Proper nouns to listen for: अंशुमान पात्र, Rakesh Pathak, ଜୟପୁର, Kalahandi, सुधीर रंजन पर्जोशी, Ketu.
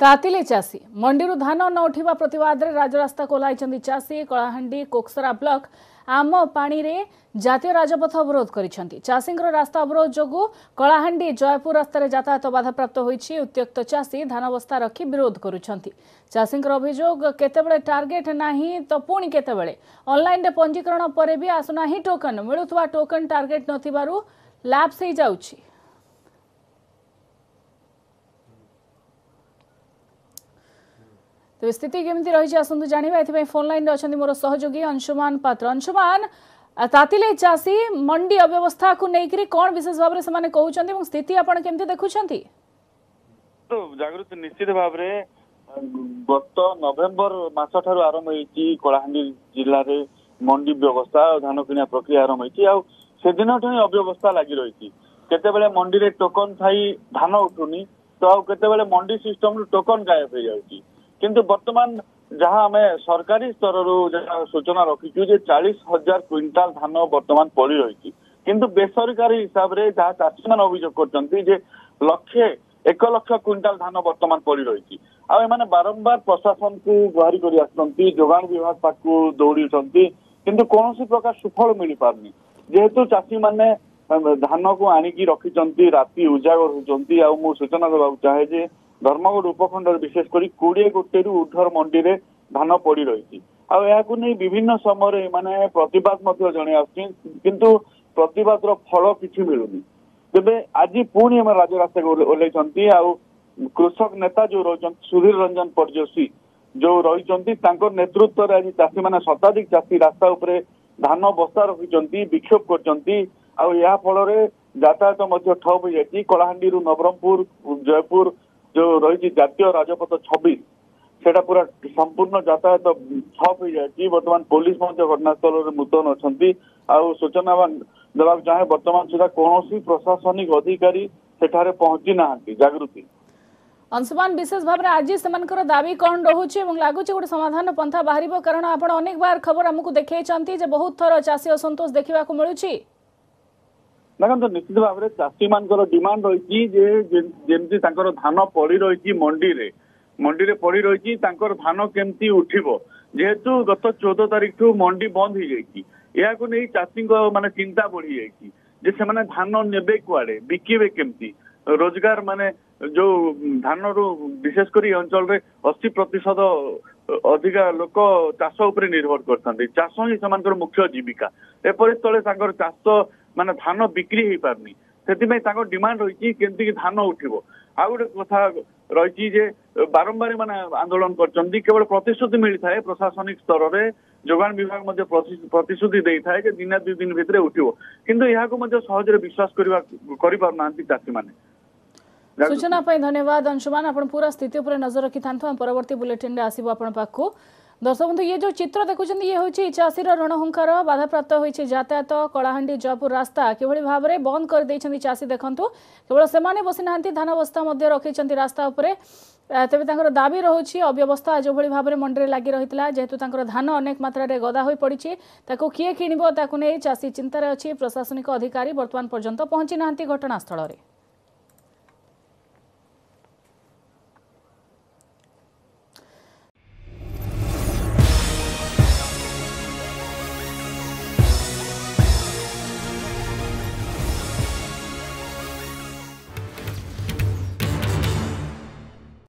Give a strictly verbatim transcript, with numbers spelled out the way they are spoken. तातिले चाषी मंडी धान न उठा प्रतवाद राजरास्ता कोलाई चाषी कलाहांडी कोकसरा ब्लॉक आम पाणी रे जातीय राजपथ अवरोध करिसेंती। चाषींर रास्ता अवरोध जोगु कलाहांडी जयपुर रास्तार यातायात बाधाप्राप्त होई। उत्त्यक्त चाषी धान बस्ता रखी विरोध करुंट। चाषींर अभियोग केतेबेले टार्गेट नाही तो पुणी केतेबेले ऑनलाइन पंजीकरण पर भी आसुना ही टोकन मिलुवा टोकन टार्गेट नथिबारु लैप्स हो जाउछि। तो स्थिति केमती रही आसतु जाना। ये फोन लाइन अच्छा मोर सहयोगी अंशुमान पात्र। अंशुमान, तातिले चाषी मंडी अव्यवस्था को लेकर कौन विशेष भाव से कहते हैं, स्थिति आपड़ केमती देखुं? तो जागृति निश्चित भाव गत नवेम्बर मस ठार आरंभ होती कलाहांडी जिले में मंडी व्यवस्था धान किणा प्रक्रिया आरंभ होती। आदिन अव्यवस्था लगी रही। केतबे मंडी टोकन थी धान उठुनी तो आते मंडी सिस्टम रु टोकन गायब हो जाती। किंतु बर्तमान जहां आम सरकारी स्तर सूचना रखीचु जे चालीस हजार क्विंटाल धान बर्तमान पड़ी रही। किंतु बेसरकारी हिसाब से जहां चाषी मैंने अभियोग कर लक्षे एक लक्ष क्विंटाल धान बर्तमान पड़ी रही। आने बारंबार प्रशासन को गुहारि कर आसती, जोगाण विभाग पाखु दौड़ी, किंतु कौन सी प्रकार सुफल मिल पारनी। जेहेतु चाषी मैंने धान को आनिकी रखी राति उजागर होती। मु सूचना देवाक चाहे जे धर्मगढ़ उपखंड विशेष करी कोड़े गोटे ऊर्धर मंडी रे धान पड़ रही। आई विभिन्न समय मैंने प्रतिवाद जन आंतु प्रतिवाद फल किसी मिलूनी। तेरे आज पुणी राजरास्ता ओल्लैंट। कृषक नेता जो रही सुधीर रंजन पर्जोशी जो रही नेतृत्व में आज चाषी मैंने शताधिक चाषी रास्ता उपर धान बस्ता रखी विक्षोभ करा। फल यातायात ठप हो जाती। कलाहांडी नवरंगपुर जयपुर जो रही जातीय राजपथ छब्बीस सेटा पूरा संपूर्ण यातायात ठप हो जाती। बर्तमान पुलिस घटनास्थल मुतयन अच्छा। आउ सूचना देवाक चाहे बर्तमान सुधा कौन सी प्रशासनिक अधिकारी सेठारे पहुंची ना। जागृति अंशुमान, विशेष भाव में आज से दाबी कौन रोचे और लगुच गोटे समाधान पंथा बाहर? कारण आप अनेक बार खबर आमको देखते बहुत थर चाषी असंतोष देखा मिलूँ। देखो निश्चित भाव में चाषी मान डिमांड रही जमी धान पड़ी रही मंडी रे मंडी रे पड़ी रही धान केमती उठब। जेहेतु गत चौदह तारीख ठू मंडी बंद हो जाती। यह चाषी मान चिंता बढ़ी जाने धान ने कुआड़े बिकबे केमती रोजगार माने जो धान रु विशेषकर अंचल रे अस्सी प्रतिशत अधिका लोक चाष उपर निर्भर करते। चाष ही से मुख्य जीविका। एपरि स्थले चाष माने धान बिक्री हो पारनी। से डिमांड रही केमती धान उठब। आ गोटे कथा रही बारंबार माने आंदोलन करवल प्रतिश्रुति मिलता है। प्रशासनिक स्तर में जोगाण विभाग प्रतिश्रुति देता है दिना दु दिन भितर उठब, किंतु यह सहजरे विश्वास करना चाषी मैंने। सूचना धन्यवाद अंशुमान। आप पूरा स्थिति पर नजर रखि था। परवर्ती बुलेटिन आसबू आप दर्शक बंधु। ये जो चित्र देखुं ये हूँ चाषीर रणहुंकार बाधाप्राप्त हो यातायात कलाहांडी जयपुर रास्ता किभली भाव में बंद कर देइछन्ति चाषी। देखंतु केवल सेमाने बसी नांती धान अवस्था मध्य रखिछन्ति रास्ता उपरे। तेबे तांकर दाबी रहुछि अव्यवस्था जो भली भाव में मंडी रे लागि रहितला। जेहेतु तांकर धान अनेक मात्रा रे गदा होई पड़िछि, ताकू किए किनिबो ताकू नै चाषी चिंतार अछि। प्रशासनिक अधिकारी वर्तमान पर्यंत पहुंची नांती घटनास्थल रे।